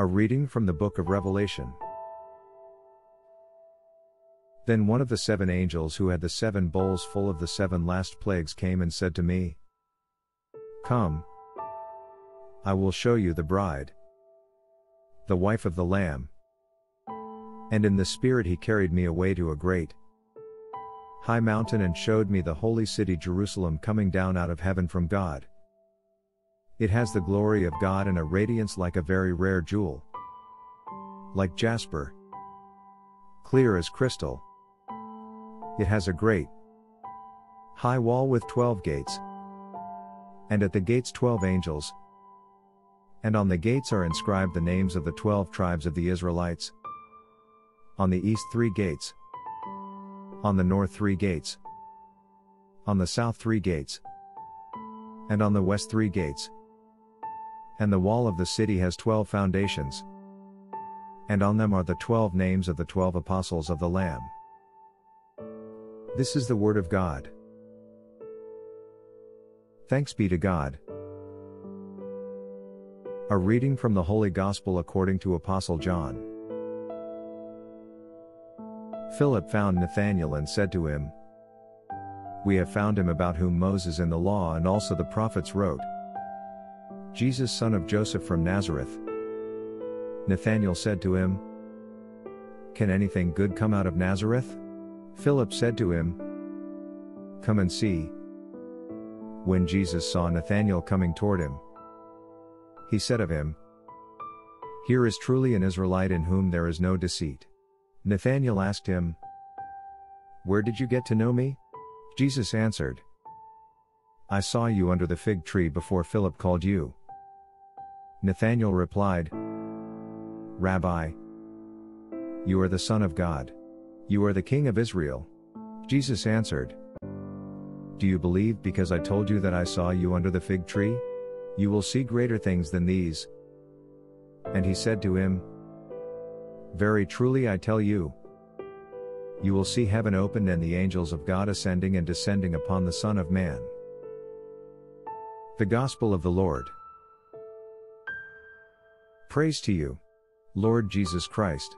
A reading from the book of Revelation. Then one of the seven angels who had the seven bowls full of the seven last plagues came and said to me, "Come, I will show you the bride, the wife of the Lamb." And in the Spirit he carried me away to a great high mountain and showed me the holy city Jerusalem coming down out of heaven from God. It has the glory of God and a radiance like a very rare jewel, like jasper, clear as crystal. It has a great high wall with 12 gates, and at the gates 12 angels, and on the gates are inscribed the names of the 12 tribes of the Israelites. On the east 3 gates, on the north 3 gates, on the south 3 gates, and on the west 3 gates. And the wall of the city has 12 foundations, and on them are the 12 names of the 12 apostles of the Lamb. This is the word of God. Thanks be to God. A reading from the Holy Gospel according to Apostle John. Philip found Nathanael and said to him, "We have found him about whom Moses in the law and also the prophets wrote, Jesus son of Joseph from Nazareth." Nathanael said to him, "Can anything good come out of Nazareth?" Philip said to him, "Come and see." When Jesus saw Nathanael coming toward him, he said of him, "Here is truly an Israelite in whom there is no deceit." Nathanael asked him, "Where did you get to know me?" Jesus answered, "I saw you under the fig tree before Philip called you." Nathanael replied, "Rabbi, you are the Son of God. You are the King of Israel." Jesus answered, "Do you believe because I told you that I saw you under the fig tree? You will see greater things than these." And he said to him, "Very truly I tell you, you will see heaven opened and the angels of God ascending and descending upon the Son of Man." The Gospel of the Lord. Praise to you, Lord Jesus Christ.